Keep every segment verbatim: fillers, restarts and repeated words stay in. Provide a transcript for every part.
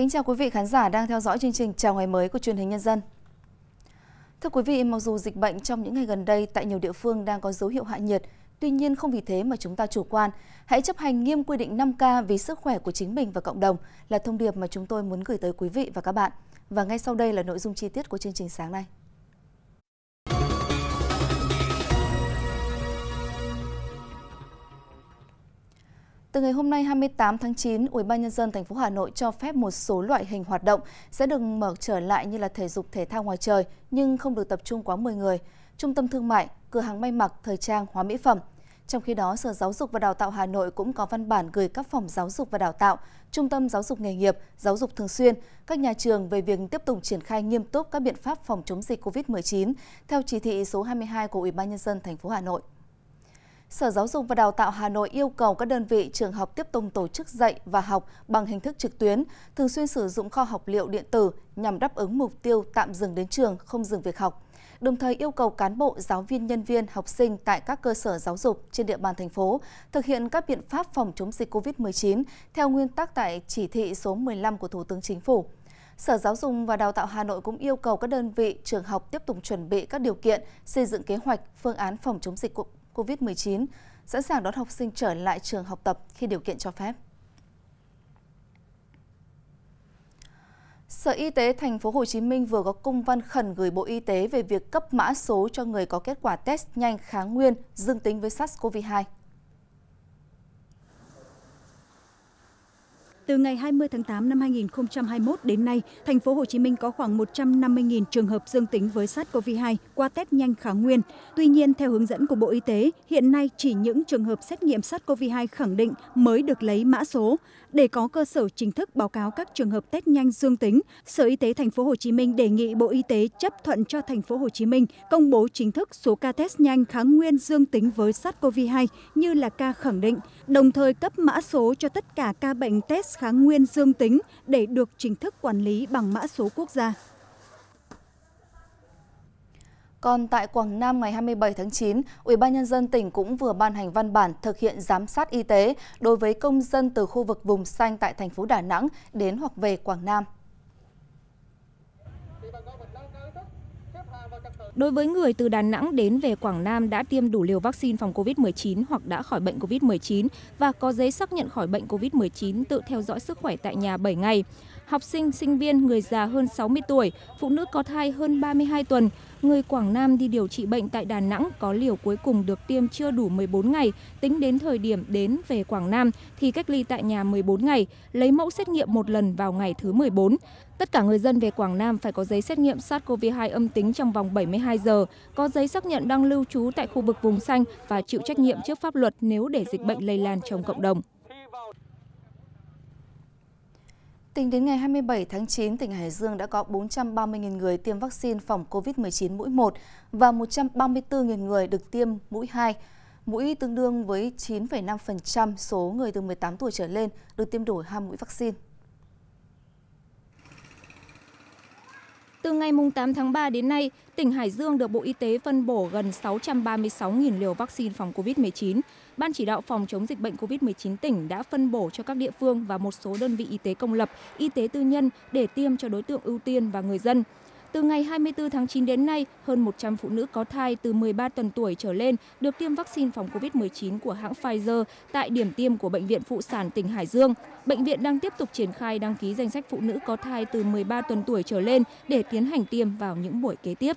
Kính chào quý vị khán giả đang theo dõi chương trình Chào Ngày Mới của Truyền hình Nhân dân. Thưa quý vị, mặc dù dịch bệnh trong những ngày gần đây tại nhiều địa phương đang có dấu hiệu hạ nhiệt, tuy nhiên không vì thế mà chúng ta chủ quan. Hãy chấp hành nghiêm quy định năm K vì sức khỏe của chính mình và cộng đồng là thông điệp mà chúng tôi muốn gửi tới quý vị và các bạn. Và ngay sau đây là nội dung chi tiết của chương trình sáng nay. Từ ngày hôm nay hai mươi tám tháng chín, Ủy ban nhân dân thành phố Hà Nội cho phép một số loại hình hoạt động sẽ được mở trở lại như là thể dục thể thao ngoài trời nhưng không được tập trung quá mười người, trung tâm thương mại, cửa hàng may mặc, thời trang, hóa mỹ phẩm. Trong khi đó, Sở Giáo dục và Đào tạo Hà Nội cũng có văn bản gửi các phòng giáo dục và đào tạo, trung tâm giáo dục nghề nghiệp, giáo dục thường xuyên, các nhà trường về việc tiếp tục triển khai nghiêm túc các biện pháp phòng chống dịch Covid mười chín theo chỉ thị số hai mươi hai của Ủy ban nhân dân thành phố Hà Nội. Sở Giáo dục và Đào tạo Hà Nội yêu cầu các đơn vị trường học tiếp tục tổ chức dạy và học bằng hình thức trực tuyến, thường xuyên sử dụng kho học liệu điện tử nhằm đáp ứng mục tiêu tạm dừng đến trường, không dừng việc học. Đồng thời yêu cầu cán bộ, giáo viên, nhân viên, học sinh tại các cơ sở giáo dục trên địa bàn thành phố thực hiện các biện pháp phòng chống dịch Covid mười chín theo nguyên tắc tại chỉ thị số mười lăm của Thủ tướng Chính phủ. Sở Giáo dục và Đào tạo Hà Nội cũng yêu cầu các đơn vị trường học tiếp tục chuẩn bị các điều kiện, xây dựng kế hoạch, phương án phòng chống dịch Covid mười chín, sẵn sàng đón học sinh trở lại trường học tập khi điều kiện cho phép. Sở Y tế thành phố Hồ Chí Minh vừa có công văn khẩn gửi Bộ Y tế về việc cấp mã số cho người có kết quả test nhanh kháng nguyên dương tính với SARS-CoV hai. Từ ngày hai mươi tháng tám năm hai nghìn không trăm hai mươi mốt đến nay, thành phố Hồ Chí Minh có khoảng một trăm năm mươi nghìn trường hợp dương tính với SARS-CoV hai qua test nhanh kháng nguyên. Tuy nhiên, theo hướng dẫn của Bộ Y tế, hiện nay chỉ những trường hợp xét nghiệm SARS-CoV hai khẳng định mới được lấy mã số. Để có cơ sở chính thức báo cáo các trường hợp test nhanh dương tính, Sở Y tế thành phố Hồ Chí Minh đề nghị Bộ Y tế chấp thuận cho thành phố Hồ Chí Minh công bố chính thức số ca test nhanh kháng nguyên dương tính với SARS-CoV hai như là ca khẳng định, đồng thời cấp mã số cho tất cả ca bệnh test kháng nguyên dương tính để được chính thức quản lý bằng mã số quốc gia. Còn tại Quảng Nam, ngày hai mươi bảy tháng chín, Ủy ban nhân dân tỉnh cũng vừa ban hành văn bản thực hiện giám sát y tế đối với công dân từ khu vực vùng xanh tại thành phố Đà Nẵng đến hoặc về Quảng Nam. Đối với người từ Đà Nẵng đến về Quảng Nam đã tiêm đủ liều vaccine phòng Covid mười chín hoặc đã khỏi bệnh Covid mười chín và có giấy xác nhận khỏi bệnh Covid mười chín tự theo dõi sức khỏe tại nhà bảy ngày. Học sinh, sinh viên, người già hơn sáu mươi tuổi, phụ nữ có thai hơn ba mươi hai tuần, người Quảng Nam đi điều trị bệnh tại Đà Nẵng có liều cuối cùng được tiêm chưa đủ mười bốn ngày, tính đến thời điểm đến về Quảng Nam thì cách ly tại nhà mười bốn ngày, lấy mẫu xét nghiệm một lần vào ngày thứ mười bốn. Tất cả người dân về Quảng Nam phải có giấy xét nghiệm SARS-CoV hai âm tính trong vòng bảy mươi hai giờ, có giấy xác nhận đang lưu trú tại khu vực vùng xanh và chịu trách nhiệm trước pháp luật nếu để dịch bệnh lây lan trong cộng đồng. Tính đến ngày hai mươi bảy tháng chín, tỉnh Hải Dương đã có bốn trăm ba mươi nghìn người tiêm vaccine phòng Covid mười chín mũi một và một trăm ba mươi tư nghìn người được tiêm mũi hai. Mũi tương đương với chín phẩy năm phần trăm số người từ mười tám tuổi trở lên được tiêm đủ hai mũi vaccine. Từ ngày tám tháng ba đến nay, tỉnh Hải Dương được Bộ Y tế phân bổ gần sáu trăm ba mươi sáu nghìn liều vaccine phòng Covid mười chín. Ban chỉ đạo phòng chống dịch bệnh Covid mười chín tỉnh đã phân bổ cho các địa phương và một số đơn vị y tế công lập, y tế tư nhân để tiêm cho đối tượng ưu tiên và người dân. Từ ngày hai mươi tư tháng chín đến nay, hơn một trăm phụ nữ có thai từ mười ba tuần tuổi trở lên được tiêm vaccine phòng Covid mười chín của hãng Pfizer tại điểm tiêm của Bệnh viện Phụ sản tỉnh Hải Dương. Bệnh viện đang tiếp tục triển khai đăng ký danh sách phụ nữ có thai từ mười ba tuần tuổi trở lên để tiến hành tiêm vào những buổi kế tiếp.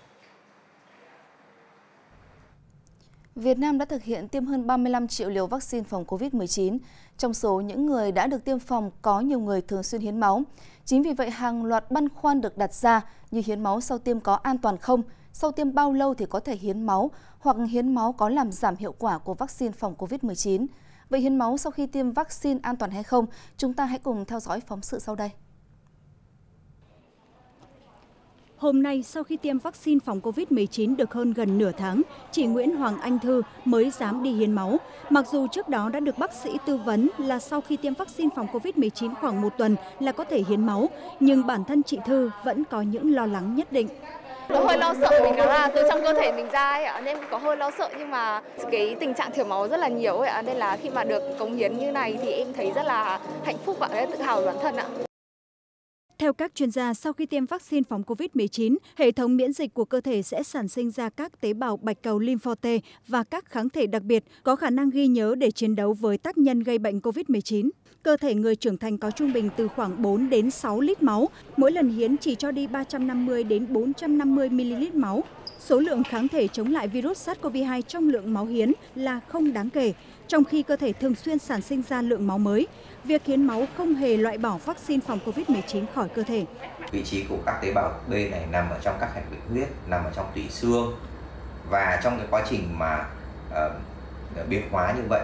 Việt Nam đã thực hiện tiêm hơn ba mươi lăm triệu liều vaccine phòng Covid mười chín. Trong số những người đã được tiêm phòng có nhiều người thường xuyên hiến máu. Chính vì vậy hàng loạt băn khoăn được đặt ra như hiến máu sau tiêm có an toàn không, sau tiêm bao lâu thì có thể hiến máu hoặc hiến máu có làm giảm hiệu quả của vaccine phòng Covid mười chín. Vậy hiến máu sau khi tiêm vaccine an toàn hay không? Chúng ta hãy cùng theo dõi phóng sự sau đây. Hôm nay, sau khi tiêm vaccine phòng Covid mười chín được hơn gần nửa tháng, chị Nguyễn Hoàng Anh Thư mới dám đi hiến máu. Mặc dù trước đó đã được bác sĩ tư vấn là sau khi tiêm vaccine phòng Covid mười chín khoảng một tuần là có thể hiến máu, nhưng bản thân chị Thư vẫn có những lo lắng nhất định. Có hơi lo sợ vì nó là từ trong cơ thể mình ra ấy ạ, nên có hơi lo sợ nhưng mà cái tình trạng thiếu máu rất là nhiều ấy ạ, nên là khi mà được cống hiến như này thì em thấy rất là hạnh phúc ạ, tự hào bản thân ạ. Theo các chuyên gia, sau khi tiêm vaccine phòng covid mười chín, hệ thống miễn dịch của cơ thể sẽ sản sinh ra các tế bào bạch cầu lympho T và các kháng thể đặc biệt có khả năng ghi nhớ để chiến đấu với tác nhân gây bệnh covid mười chín. Cơ thể người trưởng thành có trung bình từ khoảng bốn đến sáu lít máu, mỗi lần hiến chỉ cho đi ba trăm năm mươi đến bốn trăm năm mươi mi-li-lít máu. Số lượng kháng thể chống lại virus SARS-xê o vê hai trong lượng máu hiến là không đáng kể, trong khi cơ thể thường xuyên sản sinh ra lượng máu mới. Việc hiến máu không hề loại bỏ vaccine phòng covid mười chín khỏi cơ thể. Vị trí của các tế bào B này nằm ở trong các hạch bạch huyết, nằm ở trong tủy xương. Và trong cái quá trình mà uh, biến hóa như vậy,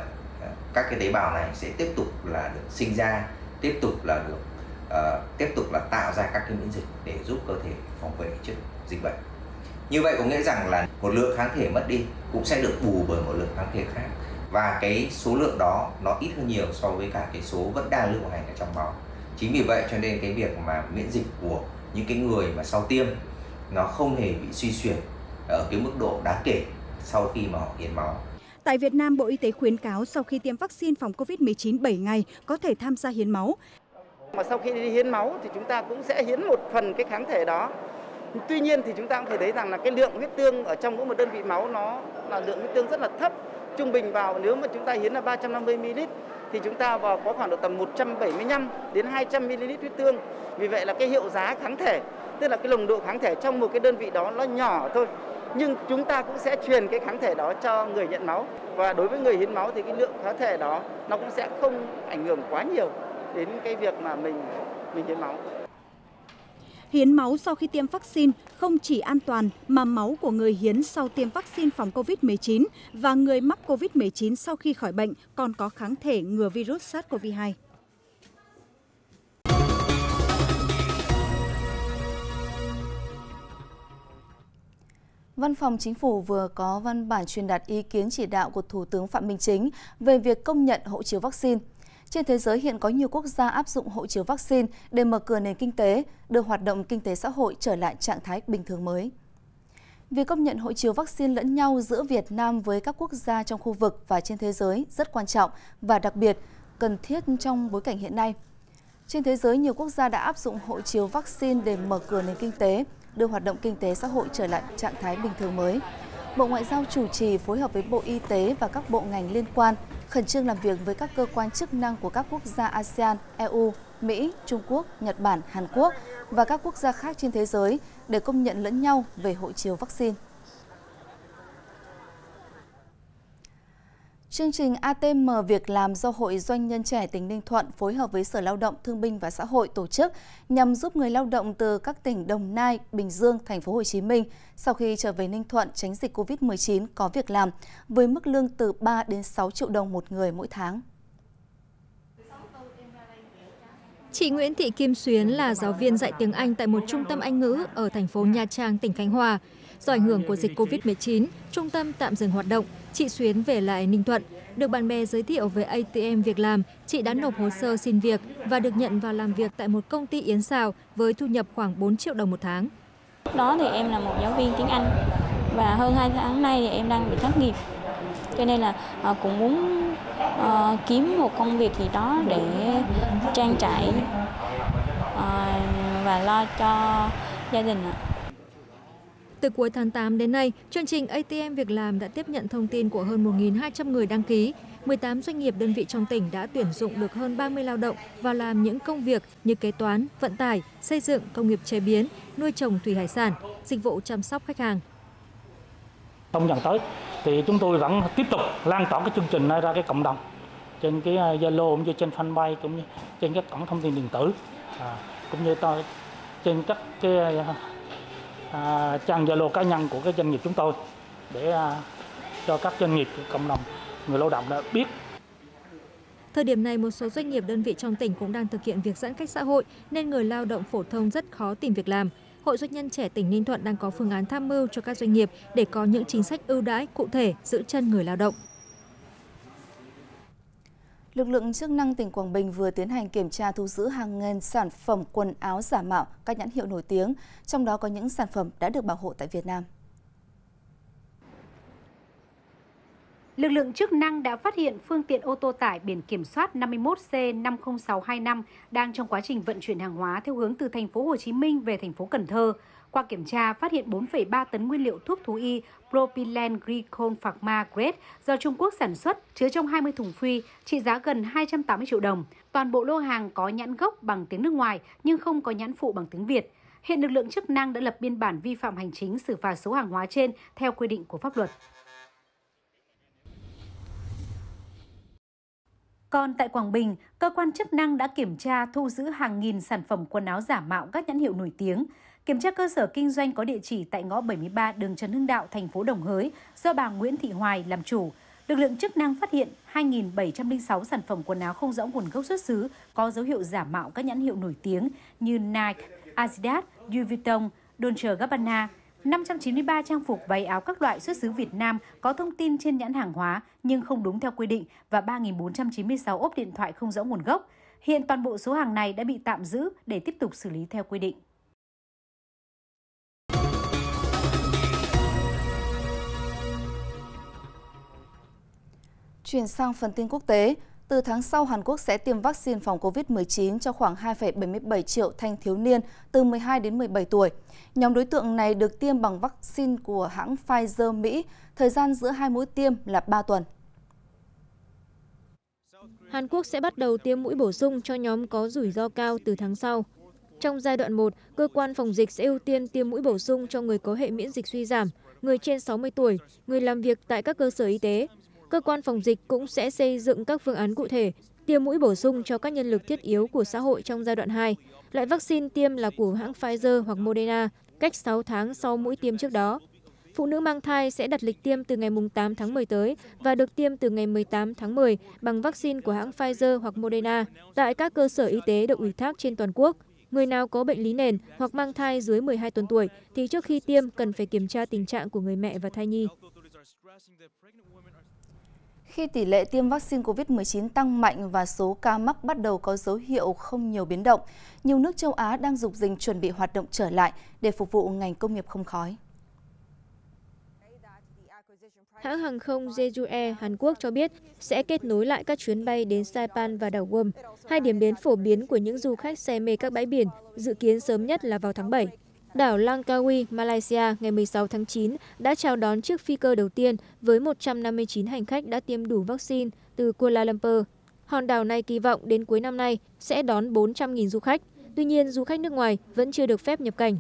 các cái tế bào này sẽ tiếp tục là được sinh ra, tiếp tục là được uh, tiếp tục là tạo ra các cái miễn dịch để giúp cơ thể phòng vệ trước dịch bệnh. Như vậy có nghĩa rằng là một lượng kháng thể mất đi cũng sẽ được bù bởi một lượng kháng thể khác, và cái số lượng đó nó ít hơn nhiều so với cả cái số vẫn đang lưu hành ở trong máu. Chính vì vậy cho nên cái việc mà miễn dịch của những cái người mà sau tiêm nó không hề bị suy suyệt ở cái mức độ đáng kể sau khi mà họ hiến máu. Tại Việt Nam, Bộ Y tế khuyến cáo sau khi tiêm vaccine phòng covid mười chín bảy ngày có thể tham gia hiến máu. Mà sau khi đi hiến máu thì chúng ta cũng sẽ hiến một phần cái kháng thể đó. Tuy nhiên thì chúng ta cũng thể thấy rằng là cái lượng huyết tương ở trong mỗi một đơn vị máu nó là lượng huyết tương rất là thấp. Trung bình vào nếu mà chúng ta hiến là ba trăm năm mươi mi-li-lít thì chúng ta vào có khoảng độ tầm một trăm bảy mươi lăm đến hai trăm mi-li-lít huyết tương. Vì vậy là cái hiệu giá kháng thể, tức là cái nồng độ kháng thể trong một cái đơn vị đó nó nhỏ thôi. Nhưng chúng ta cũng sẽ truyền cái kháng thể đó cho người nhận máu. Và đối với người hiến máu thì cái lượng kháng thể đó nó cũng sẽ không ảnh hưởng quá nhiều đến cái việc mà mình mình hiến máu. Hiến máu sau khi tiêm vaccine không chỉ an toàn mà máu của người hiến sau tiêm vaccine phòng covid mười chín và người mắc covid mười chín sau khi khỏi bệnh còn có kháng thể ngừa virus SARS-xê o vê hai. Văn phòng Chính phủ vừa có văn bản truyền đạt ý kiến chỉ đạo của Thủ tướng Phạm Minh Chính về việc công nhận hộ chiếu vaccine. Trên thế giới hiện có nhiều quốc gia áp dụng hộ chiếu vaccine để mở cửa nền kinh tế, đưa hoạt động kinh tế xã hội trở lại trạng thái bình thường mới. Việc công nhận hộ chiếu vaccine lẫn nhau giữa Việt Nam với các quốc gia trong khu vực và trên thế giới rất quan trọng và đặc biệt cần thiết trong bối cảnh hiện nay. Trên thế giới, nhiều quốc gia đã áp dụng hộ chiếu vaccine để mở cửa nền kinh tế, đưa hoạt động kinh tế xã hội trở lại trạng thái bình thường mới. Bộ Ngoại giao chủ trì phối hợp với Bộ Y tế và các bộ ngành liên quan, khẩn trương làm việc với các cơ quan chức năng của các quốc gia ASEAN, E U, Mỹ, Trung Quốc, Nhật Bản, Hàn Quốc và các quốc gia khác trên thế giới để công nhận lẫn nhau về hộ chiếu vaccine. Chương trình a tê em Việc làm do Hội Doanh nhân trẻ tỉnh Ninh Thuận phối hợp với Sở Lao động, Thương binh và Xã hội tổ chức nhằm giúp người lao động từ các tỉnh Đồng Nai, Bình Dương, thành phố Hồ Chí Minh sau khi trở về Ninh Thuận tránh dịch covid mười chín có việc làm với mức lương từ ba đến sáu triệu đồng một người mỗi tháng. Chị Nguyễn Thị Kim Xuyến là giáo viên dạy tiếng Anh tại một trung tâm Anh ngữ ở thành phố Nha Trang, tỉnh Khánh Hòa. Do ảnh hưởng của dịch covid mười chín, trung tâm tạm dừng hoạt động, chị Xuyến về lại Ninh Thuận. Được bạn bè giới thiệu về a tê em Việc làm, chị đã nộp hồ sơ xin việc và được nhận vào làm việc tại một công ty yến xào với thu nhập khoảng bốn triệu đồng một tháng. Lúc đó thì em là một giáo viên tiếng Anh và hơn hai tháng nay thì em đang bị thất nghiệp. Cho nên là cũng muốn uh, kiếm một công việc gì đó để trang trải uh, và lo cho gia đình ạ. Từ cuối tháng tám đến nay, chương trình a tê em Việc làm đã tiếp nhận thông tin của hơn một nghìn hai trăm người đăng ký. mười tám doanh nghiệp đơn vị trong tỉnh đã tuyển dụng được hơn ba mươi lao động vào làm những công việc như kế toán, vận tải, xây dựng, công nghiệp chế biến, nuôi trồng thủy hải sản, dịch vụ chăm sóc khách hàng. Trong dần tới thì chúng tôi vẫn tiếp tục lan tỏa cái chương trình này ra cái cộng đồng trên cái Zalo cũng như trên fanpage cũng như trên các cổng thông tin điện tử à, cũng như tôi, trên các cái À, trang Zalo cá nhân của các doanh nghiệp chúng tôi để à, cho các doanh nghiệp cộng đồng người lao động đã biết. Thời điểm này, một số doanh nghiệp đơn vị trong tỉnh cũng đang thực hiện việc giãn cách xã hội nên người lao động phổ thông rất khó tìm việc làm. Hội Doanh nhân trẻ tỉnh Ninh Thuận đang có phương án tham mưu cho các doanh nghiệp để có những chính sách ưu đãi cụ thể giữ chân người lao động. Lực lượng chức năng tỉnh Quảng Bình vừa tiến hành kiểm tra thu giữ hàng nghìn sản phẩm quần áo giả mạo các nhãn hiệu nổi tiếng, trong đó có những sản phẩm đã được bảo hộ tại Việt Nam. lực lượng chức năng đã phát hiện phương tiện ô tô tải biển kiểm soát năm mươi mốt C năm không sáu hai năm đang trong quá trình vận chuyển hàng hóa theo hướng từ thành phố Hồ Chí Minh về thành phố Cần Thơ. Qua kiểm tra, phát hiện bốn phẩy ba tấn nguyên liệu thuốc thú y Propylene Glycol Pharma Grade do Trung Quốc sản xuất, chứa trong hai mươi thùng phi, trị giá gần hai trăm tám mươi triệu đồng. Toàn bộ lô hàng có nhãn gốc bằng tiếng nước ngoài nhưng không có nhãn phụ bằng tiếng Việt. Hiện lực lượng chức năng đã lập biên bản vi phạm hành chính, xử phạt số hàng hóa trên theo quy định của pháp luật. Còn tại Quảng Bình, cơ quan chức năng đã kiểm tra thu giữ hàng nghìn sản phẩm quần áo giả mạo các nhãn hiệu nổi tiếng. Kiểm tra cơ sở kinh doanh có địa chỉ tại ngõ bảy mươi ba đường Trần Hưng Đạo, thành phố Đồng Hới, do bà Nguyễn Thị Hoài làm chủ. Lực lượng chức năng phát hiện hai nghìn bảy trăm lẻ sáu sản phẩm quần áo không rõ nguồn gốc xuất xứ có dấu hiệu giả mạo các nhãn hiệu nổi tiếng như Nike, Adidas, Louis Vuitton, Dolce Gabbana, năm trăm chín mươi ba trang phục váy áo các loại xuất xứ Việt Nam có thông tin trên nhãn hàng hóa nhưng không đúng theo quy định và ba nghìn bốn trăm chín mươi sáu ốp điện thoại không rõ nguồn gốc. Hiện toàn bộ số hàng này đã bị tạm giữ để tiếp tục xử lý theo quy định. Chuyển sang phần tin quốc tế, từ tháng sau Hàn Quốc sẽ tiêm vaccine phòng Covid mười chín cho khoảng hai phẩy bảy mươi bảy triệu thanh thiếu niên từ mười hai đến mười bảy tuổi. Nhóm đối tượng này được tiêm bằng vaccine của hãng Pfizer Mỹ, thời gian giữa hai mũi tiêm là ba tuần. Hàn Quốc sẽ bắt đầu tiêm mũi bổ sung cho nhóm có rủi ro cao từ tháng sau. Trong giai đoạn một, cơ quan phòng dịch sẽ ưu tiên tiêm mũi bổ sung cho người có hệ miễn dịch suy giảm, người trên sáu mươi tuổi, người làm việc tại các cơ sở y tế. Cơ quan phòng dịch cũng sẽ xây dựng các phương án cụ thể tiêm mũi bổ sung cho các nhân lực thiết yếu của xã hội trong giai đoạn hai. Loại vaccine tiêm là của hãng Pfizer hoặc Moderna, cách sáu tháng sau mũi tiêm trước đó. Phụ nữ mang thai sẽ đặt lịch tiêm từ ngày tám tháng mười tới và được tiêm từ ngày mười tám tháng mười bằng vaccine của hãng Pfizer hoặc Moderna tại các cơ sở y tế được ủy thác trên toàn quốc. Người nào có bệnh lý nền hoặc mang thai dưới mười hai tuần tuổi thì trước khi tiêm cần phải kiểm tra tình trạng của người mẹ và thai nhi. Khi tỷ lệ tiêm vaccine Covid mười chín tăng mạnh và số ca mắc bắt đầu có dấu hiệu không nhiều biến động, nhiều nước châu Á đang rục rình chuẩn bị hoạt động trở lại để phục vụ ngành công nghiệp không khói. Hãng hàng không Jeju Air Hàn Quốc cho biết sẽ kết nối lại các chuyến bay đến Saipan và đảo Guam, hai điểm đến phổ biến của những du khách say mê các bãi biển, dự kiến sớm nhất là vào tháng bảy. Đảo Langkawi, Malaysia ngày mười sáu tháng chín đã chào đón chiếc phi cơ đầu tiên với một trăm năm mươi chín hành khách đã tiêm đủ vaccine từ Kuala Lumpur. Hòn đảo này kỳ vọng đến cuối năm nay sẽ đón bốn trăm nghìn du khách, tuy nhiên du khách nước ngoài vẫn chưa được phép nhập cảnh.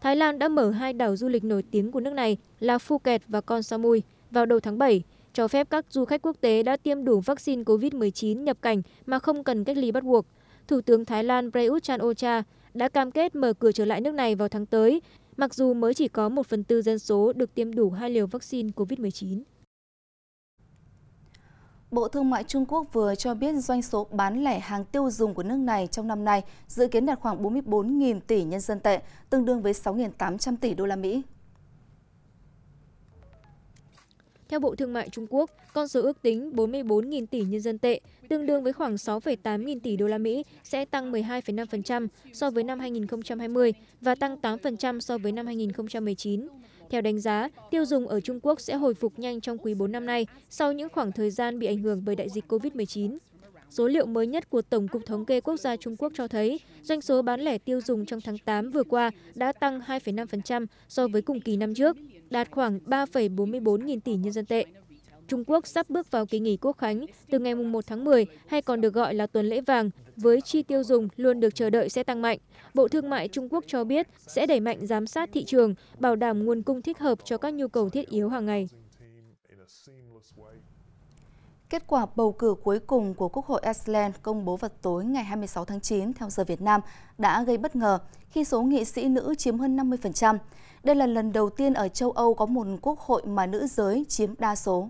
Thái Lan đã mở hai đảo du lịch nổi tiếng của nước này là Phuket và Koh Samui vào đầu tháng bảy, cho phép các du khách quốc tế đã tiêm đủ vaccine Covid mười chín nhập cảnh mà không cần cách ly bắt buộc. Thủ tướng Thái Lan Prayut Chan Ocha đã cam kết mở cửa trở lại nước này vào tháng tới, mặc dù mới chỉ có một phần tư dân số được tiêm đủ hai liều vaccine Covid mười chín. Bộ Thương mại Trung Quốc vừa cho biết doanh số bán lẻ hàng tiêu dùng của nước này trong năm nay dự kiến đạt khoảng bốn mươi bốn nghìn tỷ nhân dân tệ, tương đương với sáu nghìn tám trăm tỷ đô la Mỹ. Theo Bộ Thương mại Trung Quốc, con số ước tính bốn mươi bốn nghìn tỷ nhân dân tệ, tương đương với khoảng sáu phẩy tám nghìn tỷ đô la Mỹ sẽ tăng mười hai phẩy năm phần trăm so với năm hai nghìn không trăm hai mươi và tăng tám phần trăm so với năm hai nghìn không trăm mười chín. Theo đánh giá, tiêu dùng ở Trung Quốc sẽ hồi phục nhanh trong quý bốn năm nay sau những khoảng thời gian bị ảnh hưởng bởi đại dịch Covid mười chín. Số liệu mới nhất của Tổng cục Thống kê Quốc gia Trung Quốc cho thấy doanh số bán lẻ tiêu dùng trong tháng tám vừa qua đã tăng hai phẩy năm phần trăm so với cùng kỳ năm trước, đạt khoảng ba phẩy bốn mươi bốn nghìn tỷ nhân dân tệ. Trung Quốc sắp bước vào kỳ nghỉ quốc khánh từ ngày mùng một tháng mười hay còn được gọi là tuần lễ vàng, với chi tiêu dùng luôn được chờ đợi sẽ tăng mạnh. Bộ Thương mại Trung Quốc cho biết sẽ đẩy mạnh giám sát thị trường, bảo đảm nguồn cung thích hợp cho các nhu cầu thiết yếu hàng ngày. Kết quả bầu cử cuối cùng của Quốc hội Iceland công bố vào tối ngày hai mươi sáu tháng chín theo giờ Việt Nam đã gây bất ngờ khi số nghị sĩ nữ chiếm hơn năm mươi phần trăm. Đây là lần đầu tiên ở châu Âu có một quốc hội mà nữ giới chiếm đa số.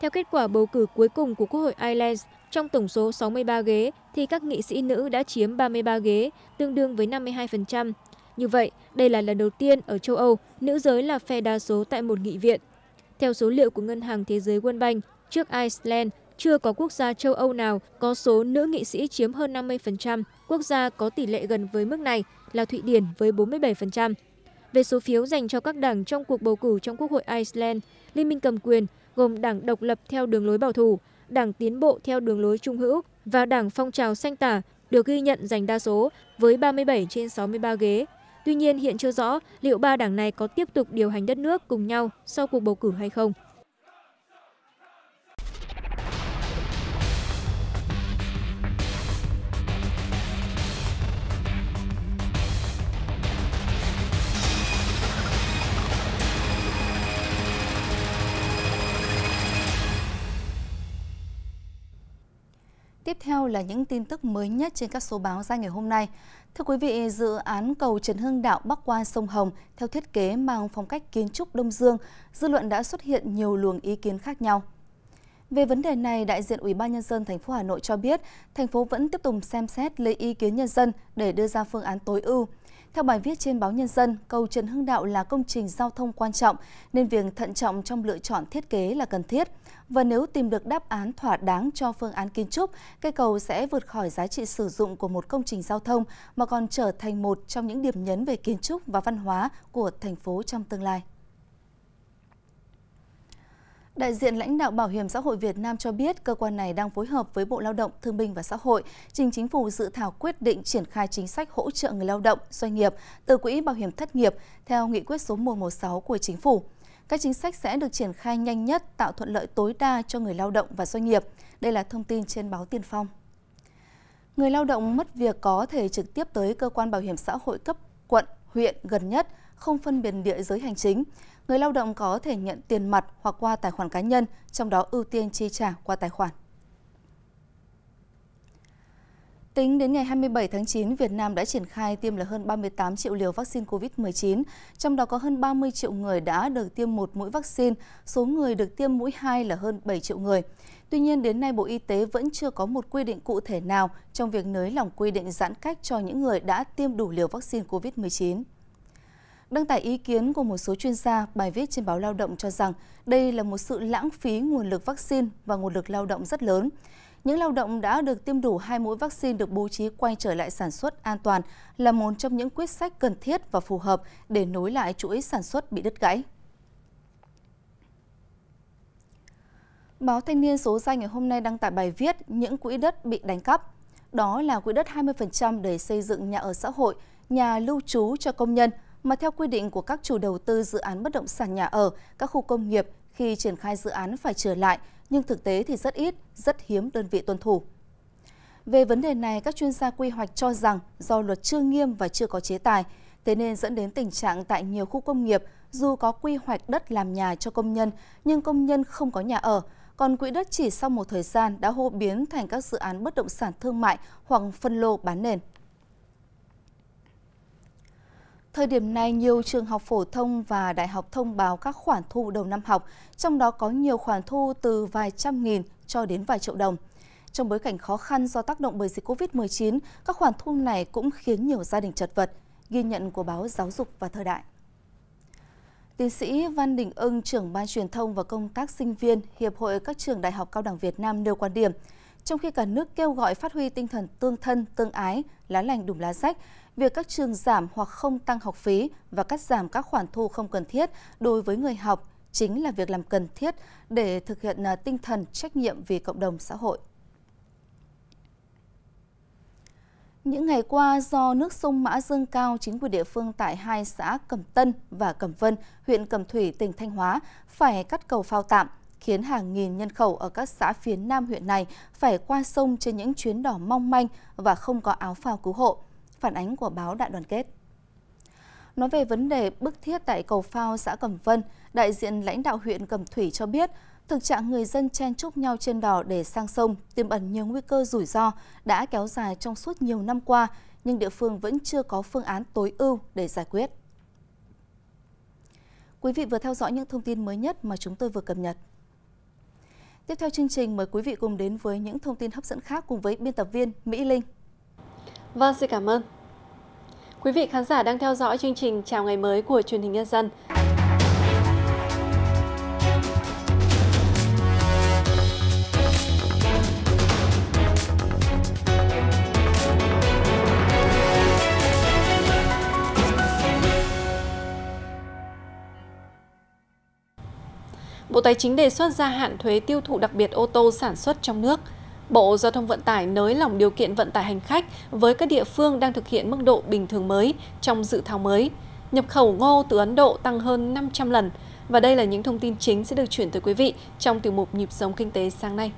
Theo kết quả bầu cử cuối cùng của Quốc hội Ireland, trong tổng số sáu mươi ba ghế thì các nghị sĩ nữ đã chiếm ba mươi ba ghế, tương đương với năm mươi hai phần trăm. Như vậy, đây là lần đầu tiên ở châu Âu nữ giới là phe đa số tại một nghị viện. Theo số liệu của Ngân hàng Thế giới World Bank, trước Iceland, chưa có quốc gia châu Âu nào có số nữ nghị sĩ chiếm hơn năm mươi phần trăm. Quốc gia có tỷ lệ gần với mức này là Thụy Điển với bốn mươi bảy phần trăm. về số phiếu dành cho các đảng trong cuộc bầu cử trong Quốc hội Iceland, liên minh cầm quyền gồm Đảng Độc lập theo đường lối bảo thủ, Đảng Tiến bộ theo đường lối trung hữu và Đảng Phong trào Xanh tả được ghi nhận giành đa số với ba mươi bảy trên sáu mươi ba ghế. Tuy nhiên, hiện chưa rõ liệu ba đảng này có tiếp tục điều hành đất nước cùng nhau sau cuộc bầu cử hay không. Tiếp theo là những tin tức mới nhất trên các số báo ra ngày hôm nay. Thưa quý vị, dự án cầu Trần Hưng Đạo bắc qua sông Hồng theo thiết kế mang phong cách kiến trúc Đông Dương, dư luận đã xuất hiện nhiều luồng ý kiến khác nhau. Về vấn đề này, đại diện Ủy ban nhân dân thành phố Hà Nội cho biết, thành phố vẫn tiếp tục xem xét lấy ý kiến nhân dân để đưa ra phương án tối ưu. Theo bài viết trên báo Nhân dân, cầu Trần Hưng Đạo là công trình giao thông quan trọng nên việc thận trọng trong lựa chọn thiết kế là cần thiết. Và nếu tìm được đáp án thỏa đáng cho phương án kiến trúc, cây cầu sẽ vượt khỏi giá trị sử dụng của một công trình giao thông mà còn trở thành một trong những điểm nhấn về kiến trúc và văn hóa của thành phố trong tương lai. Đại diện lãnh đạo Bảo hiểm xã hội Việt Nam cho biết cơ quan này đang phối hợp với Bộ Lao động, Thương binh và Xã hội trình Chính phủ dự thảo quyết định triển khai chính sách hỗ trợ người lao động, doanh nghiệp từ quỹ bảo hiểm thất nghiệp theo nghị quyết số một trăm mười sáu của Chính phủ. Các chính sách sẽ được triển khai nhanh nhất, tạo thuận lợi tối đa cho người lao động và doanh nghiệp. Đây là thông tin trên báo Tiên Phong. Người lao động mất việc có thể trực tiếp tới cơ quan bảo hiểm xã hội cấp quận, huyện gần nhất, không phân biệt địa giới hành chính. Người lao động có thể nhận tiền mặt hoặc qua tài khoản cá nhân, trong đó ưu tiên chi trả qua tài khoản. Tính đến ngày hai mươi bảy tháng chín, Việt Nam đã triển khai tiêm là hơn ba mươi tám triệu liều vaccine Covid mười chín, trong đó có hơn ba mươi triệu người đã được tiêm một mũi vaccine, số người được tiêm mũi hai là hơn bảy triệu người. Tuy nhiên, đến nay Bộ Y tế vẫn chưa có một quy định cụ thể nào trong việc nới lỏng quy định giãn cách cho những người đã tiêm đủ liều vaccine Covid mười chín. Đăng tải ý kiến của một số chuyên gia, bài viết trên báo Lao động cho rằng đây là một sự lãng phí nguồn lực vaccine và nguồn lực lao động rất lớn. Những lao động đã được tiêm đủ hai mũi vaccine được bố trí quay trở lại sản xuất an toàn là một trong những quyết sách cần thiết và phù hợp để nối lại chuỗi sản xuất bị đứt gãy. Báo Thanh niên số ra ngày hôm nay đăng tải bài viết những quỹ đất bị đánh cắp. Đó là quỹ đất hai mươi phần trăm để xây dựng nhà ở xã hội, nhà lưu trú cho công nhân, mà theo quy định của các chủ đầu tư dự án bất động sản nhà ở, các khu công nghiệp khi triển khai dự án phải trừ lại, nhưng thực tế thì rất ít, rất hiếm đơn vị tuân thủ. Về vấn đề này, các chuyên gia quy hoạch cho rằng do luật chưa nghiêm và chưa có chế tài, thế nên dẫn đến tình trạng tại nhiều khu công nghiệp dù có quy hoạch đất làm nhà cho công nhân, nhưng công nhân không có nhà ở, còn quỹ đất chỉ sau một thời gian đã hô biến thành các dự án bất động sản thương mại hoặc phân lô bán nền. Thời điểm này, nhiều trường học phổ thông và đại học thông báo các khoản thu đầu năm học, trong đó có nhiều khoản thu từ vài trăm nghìn cho đến vài triệu đồng. Trong bối cảnh khó khăn do tác động bởi dịch Covid mười chín, các khoản thu này cũng khiến nhiều gia đình chật vật, ghi nhận của báo Giáo dục và Thời đại. Tiến sĩ Văn Đình Ưng, trưởng Ban Truyền thông và Công tác Sinh viên, Hiệp hội các trường Đại học Cao đẳng Việt Nam nêu quan điểm. Trong khi cả nước kêu gọi phát huy tinh thần tương thân, tương ái, lá lành đùm lá rách, việc các trường giảm hoặc không tăng học phí và cắt giảm các khoản thu không cần thiết đối với người học chính là việc làm cần thiết để thực hiện tinh thần trách nhiệm vì cộng đồng xã hội. Những ngày qua, do nước sông Mã dâng cao, chính quyền địa phương tại hai xã Cẩm Tân và Cẩm Vân, huyện Cẩm Thủy, tỉnh Thanh Hóa phải cắt cầu phao tạm, khiến hàng nghìn nhân khẩu ở các xã phía nam huyện này phải qua sông trên những chuyến đò mong manh và không có áo phao cứu hộ. Phản ánh của báo Đại Đoàn Kết. Nói về vấn đề bức thiết tại cầu phao xã Cẩm Vân, đại diện lãnh đạo huyện Cẩm Thủy cho biết, thực trạng người dân chen chúc nhau trên đò để sang sông tiềm ẩn nhiều nguy cơ rủi ro đã kéo dài trong suốt nhiều năm qua, nhưng địa phương vẫn chưa có phương án tối ưu để giải quyết. Quý vị vừa theo dõi những thông tin mới nhất mà chúng tôi vừa cập nhật. Tiếp theo chương trình, mời quý vị cùng đến với những thông tin hấp dẫn khác cùng với biên tập viên Mỹ Linh. Vâng, xin cảm ơn. Quý vị khán giả đang theo dõi chương trình Chào Ngày Mới của Truyền hình Nhân dân. Bộ Tài chính đề xuất gia hạn thuế tiêu thụ đặc biệt ô tô sản xuất trong nước. Bộ Giao thông Vận tải nới lỏng điều kiện vận tải hành khách với các địa phương đang thực hiện mức độ bình thường mới trong dự thảo mới. Nhập khẩu ngô từ Ấn Độ tăng hơn năm trăm lần. Và đây là những thông tin chính sẽ được chuyển tới quý vị trong tiểu mục Nhịp sống kinh tế sáng nay.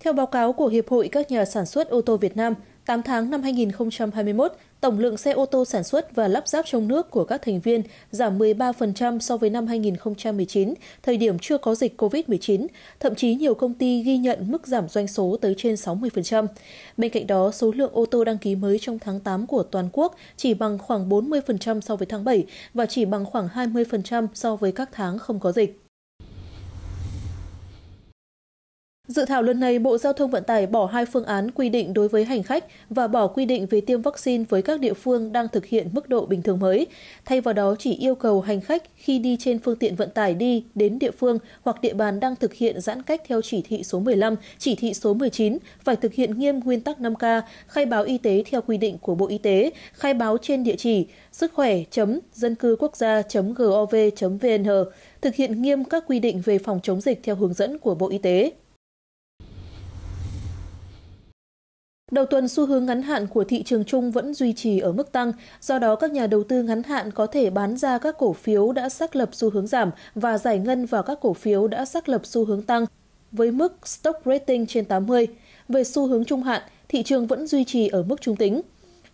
Theo báo cáo của Hiệp hội các nhà sản xuất ô tô Việt Nam, tám tháng năm hai nghìn không trăm hai mươi mốt, tổng lượng xe ô tô sản xuất và lắp ráp trong nước của các thành viên giảm mười ba phần trăm so với năm hai nghìn không trăm mười chín, thời điểm chưa có dịch covid mười chín. Thậm chí nhiều công ty ghi nhận mức giảm doanh số tới trên sáu mươi phần trăm. Bên cạnh đó, số lượng ô tô đăng ký mới trong tháng tám của toàn quốc chỉ bằng khoảng bốn mươi phần trăm so với tháng bảy và chỉ bằng khoảng hai mươi phần trăm so với các tháng không có dịch. Dự thảo lần này, Bộ Giao thông Vận tải bỏ hai phương án quy định đối với hành khách và bỏ quy định về tiêm vaccine với các địa phương đang thực hiện mức độ bình thường mới. Thay vào đó, chỉ yêu cầu hành khách khi đi trên phương tiện vận tải đi đến địa phương hoặc địa bàn đang thực hiện giãn cách theo chỉ thị số mười lăm, chỉ thị số mười chín, phải thực hiện nghiêm nguyên tắc năm K, khai báo y tế theo quy định của Bộ Y tế, khai báo trên địa chỉ sức khỏe chấm dân cư quốc gia chấm gov chấm vn, thực hiện nghiêm các quy định về phòng chống dịch theo hướng dẫn của Bộ Y tế. Đầu tuần, xu hướng ngắn hạn của thị trường chung vẫn duy trì ở mức tăng, do đó các nhà đầu tư ngắn hạn có thể bán ra các cổ phiếu đã xác lập xu hướng giảm và giải ngân vào các cổ phiếu đã xác lập xu hướng tăng, với mức stock rating trên tám mươi. Về xu hướng trung hạn, thị trường vẫn duy trì ở mức trung tính.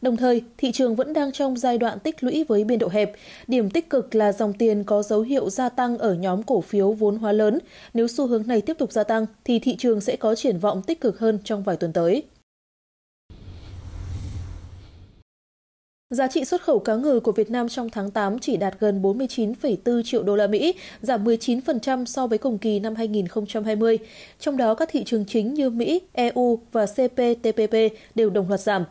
Đồng thời, thị trường vẫn đang trong giai đoạn tích lũy với biên độ hẹp. Điểm tích cực là dòng tiền có dấu hiệu gia tăng ở nhóm cổ phiếu vốn hóa lớn. Nếu xu hướng này tiếp tục gia tăng, thì thị trường sẽ có triển vọng tích cực hơn trong vài tuần tới. Giá trị xuất khẩu cá ngừ của Việt Nam trong tháng tám chỉ đạt gần bốn mươi chín phẩy bốn triệu đô la Mỹ, giảm mười chín phần trăm so với cùng kỳ năm hai nghìn không trăm hai mươi. Trong đó, các thị trường chính như Mỹ, e u và xê pê tê pê pê đều đồng loạt giảm.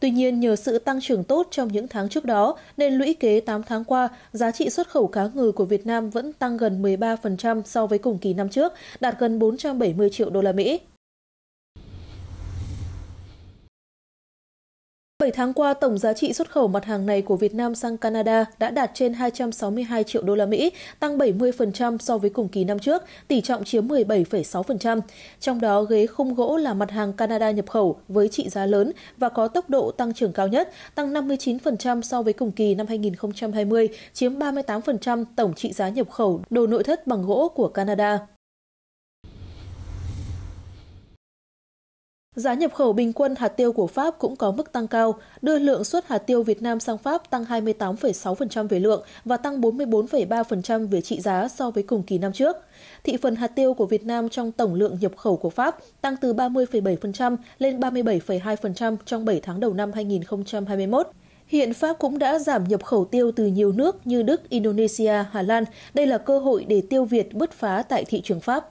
Tuy nhiên, nhờ sự tăng trưởng tốt trong những tháng trước đó, nên lũy kế tám tháng qua, giá trị xuất khẩu cá ngừ của Việt Nam vẫn tăng gần mười ba phần trăm so với cùng kỳ năm trước, đạt gần bốn trăm bảy mươi triệu đô la Mỹ. bảy tháng qua, tổng giá trị xuất khẩu mặt hàng này của Việt Nam sang Canada đã đạt trên hai trăm sáu mươi hai triệu đô la Mỹ, tăng bảy mươi phần trăm so với cùng kỳ năm trước, tỷ trọng chiếm mười bảy phẩy sáu phần trăm. Trong đó, ghế khung gỗ là mặt hàng Canada nhập khẩu với trị giá lớn và có tốc độ tăng trưởng cao nhất, tăng năm mươi chín phần trăm so với cùng kỳ năm hai nghìn không trăm hai mươi, chiếm ba mươi tám phần trăm tổng trị giá nhập khẩu đồ nội thất bằng gỗ của Canada. Giá nhập khẩu bình quân hạt tiêu của Pháp cũng có mức tăng cao, đưa lượng xuất hạt tiêu Việt Nam sang Pháp tăng hai mươi tám phẩy sáu phần trăm về lượng và tăng bốn mươi bốn phẩy ba phần trăm về trị giá so với cùng kỳ năm trước. Thị phần hạt tiêu của Việt Nam trong tổng lượng nhập khẩu của Pháp tăng từ ba mươi phẩy bảy phần trăm lên ba mươi bảy phẩy hai phần trăm trong bảy tháng đầu năm hai nghìn không trăm hai mươi mốt. Hiện Pháp cũng đã giảm nhập khẩu tiêu từ nhiều nước như Đức, Indonesia, Hà Lan. Đây là cơ hội để tiêu Việt bứt phá tại thị trường Pháp.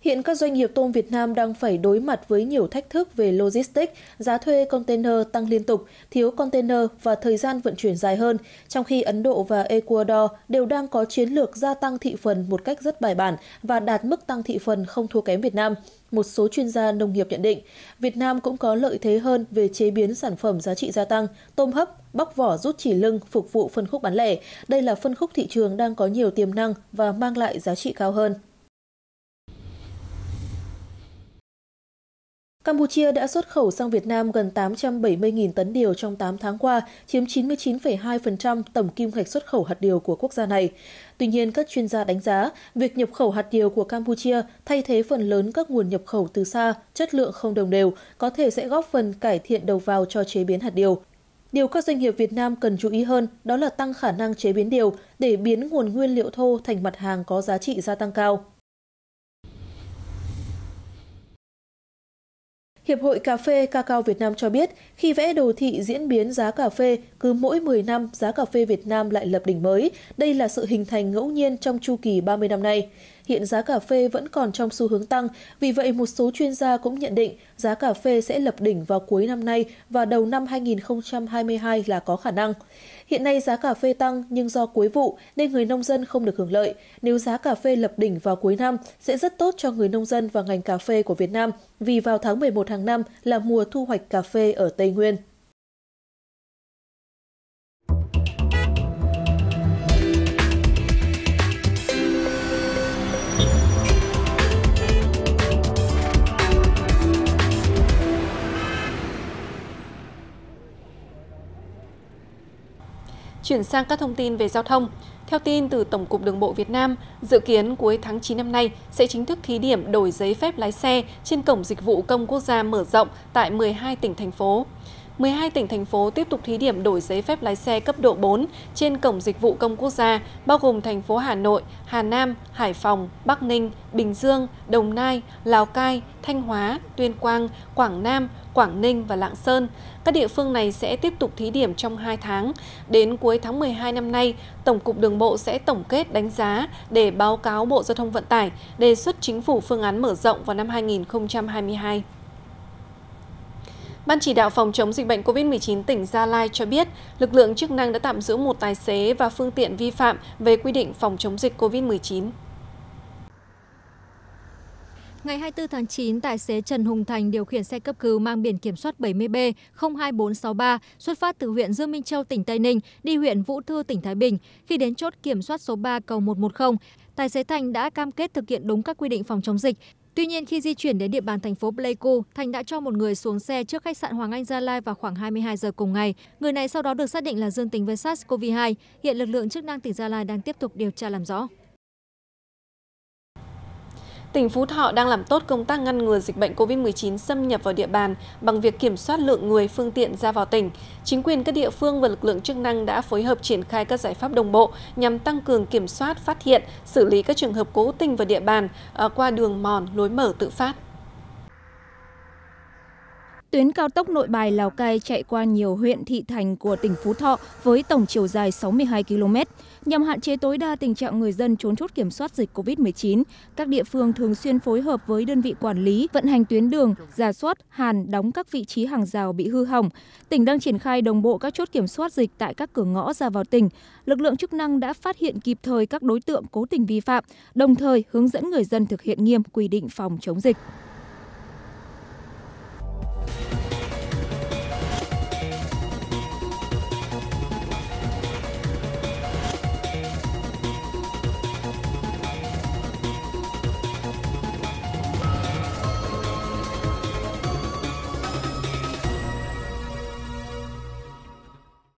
Hiện các doanh nghiệp tôm Việt Nam đang phải đối mặt với nhiều thách thức về logistics, giá thuê container tăng liên tục, thiếu container và thời gian vận chuyển dài hơn, trong khi Ấn Độ và Ecuador đều đang có chiến lược gia tăng thị phần một cách rất bài bản và đạt mức tăng thị phần không thua kém Việt Nam. Một số chuyên gia nông nghiệp nhận định, Việt Nam cũng có lợi thế hơn về chế biến sản phẩm giá trị gia tăng, tôm hấp, bóc vỏ rút chỉ lưng phục vụ phân khúc bán lẻ. Đây là phân khúc thị trường đang có nhiều tiềm năng và mang lại giá trị cao hơn. Campuchia đã xuất khẩu sang Việt Nam gần tám trăm bảy mươi nghìn tấn điều trong tám tháng qua, chiếm chín mươi chín phẩy hai phần trăm tổng kim ngạch xuất khẩu hạt điều của quốc gia này. Tuy nhiên, các chuyên gia đánh giá, việc nhập khẩu hạt điều của Campuchia thay thế phần lớn các nguồn nhập khẩu từ xa, chất lượng không đồng đều, có thể sẽ góp phần cải thiện đầu vào cho chế biến hạt điều. Điều các doanh nghiệp Việt Nam cần chú ý hơn đó là tăng khả năng chế biến điều để biến nguồn nguyên liệu thô thành mặt hàng có giá trị gia tăng cao. Hiệp hội Cà phê Cacao Việt Nam cho biết, khi vẽ đồ thị diễn biến giá cà phê, cứ mỗi mười năm giá cà phê Việt Nam lại lập đỉnh mới. Đây là sự hình thành ngẫu nhiên trong chu kỳ ba mươi năm nay. Hiện giá cà phê vẫn còn trong xu hướng tăng, vì vậy một số chuyên gia cũng nhận định giá cà phê sẽ lập đỉnh vào cuối năm nay và đầu năm hai nghìn không trăm hai mươi hai là có khả năng. Hiện nay giá cà phê tăng nhưng do cuối vụ nên người nông dân không được hưởng lợi. Nếu giá cà phê lập đỉnh vào cuối năm sẽ rất tốt cho người nông dân và ngành cà phê của Việt Nam, vì vào tháng mười một hàng năm là mùa thu hoạch cà phê ở Tây Nguyên. Chuyển sang các thông tin về giao thông. Theo tin từ Tổng cục Đường bộ Việt Nam, dự kiến cuối tháng chín năm nay sẽ chính thức thí điểm đổi giấy phép lái xe trên Cổng Dịch vụ Công Quốc gia mở rộng tại mười hai tỉnh, thành phố. mười hai tỉnh, thành phố tiếp tục thí điểm đổi giấy phép lái xe cấp độ bốn trên Cổng Dịch vụ Công Quốc gia, bao gồm thành phố Hà Nội, Hà Nam, Hải Phòng, Bắc Ninh, Bình Dương, Đồng Nai, Lào Cai, Thanh Hóa, Tuyên Quang, Quảng Nam, Quảng Ninh và Lạng Sơn. Các địa phương này sẽ tiếp tục thí điểm trong hai tháng. Đến cuối tháng mười hai năm nay, Tổng cục Đường bộ sẽ tổng kết đánh giá để báo cáo Bộ Giao thông Vận tải, đề xuất Chính phủ phương án mở rộng vào năm hai nghìn không trăm hai mươi hai. Ban chỉ đạo phòng chống dịch bệnh COVID mười chín tỉnh Gia Lai cho biết, lực lượng chức năng đã tạm giữ một tài xế và phương tiện vi phạm về quy định phòng chống dịch COVID mười chín. Ngày hai mươi tư tháng chín, tài xế Trần Hùng Thành điều khiển xe cấp cứu mang biển kiểm soát bảy mươi B không hai bốn sáu ba xuất phát từ huyện Dương Minh Châu, tỉnh Tây Ninh, đi huyện Vũ Thư, tỉnh Thái Bình. Khi đến chốt kiểm soát số ba cầu một trăm mười, tài xế Thành đã cam kết thực hiện đúng các quy định phòng chống dịch. Tuy nhiên, khi di chuyển đến địa bàn thành phố Pleiku, Thành đã cho một người xuống xe trước khách sạn Hoàng Anh Gia Lai vào khoảng hai mươi hai giờ cùng ngày. Người này sau đó được xác định là dương tính với SARS-xê o vê hai. Hiện lực lượng chức năng tỉnh Gia Lai đang tiếp tục điều tra làm rõ. Tỉnh Phú Thọ đang làm tốt công tác ngăn ngừa dịch bệnh COVID mười chín xâm nhập vào địa bàn bằng việc kiểm soát lượng người phương tiện ra vào tỉnh. Chính quyền các địa phương và lực lượng chức năng đã phối hợp triển khai các giải pháp đồng bộ nhằm tăng cường kiểm soát, phát hiện, xử lý các trường hợp cố tình vào địa bàn qua đường mòn, lối mở tự phát. Tuyến cao tốc Nội Bài - Lào Cai chạy qua nhiều huyện, thị thành của tỉnh Phú Thọ với tổng chiều dài sáu mươi hai ki lô mét. Nhằm hạn chế tối đa tình trạng người dân trốn chốt kiểm soát dịch COVID mười chín, các địa phương thường xuyên phối hợp với đơn vị quản lý, vận hành tuyến đường, rà soát, hàn, đóng các vị trí hàng rào bị hư hỏng. Tỉnh đang triển khai đồng bộ các chốt kiểm soát dịch tại các cửa ngõ ra vào tỉnh. Lực lượng chức năng đã phát hiện kịp thời các đối tượng cố tình vi phạm, đồng thời hướng dẫn người dân thực hiện nghiêm quy định phòng chống dịch.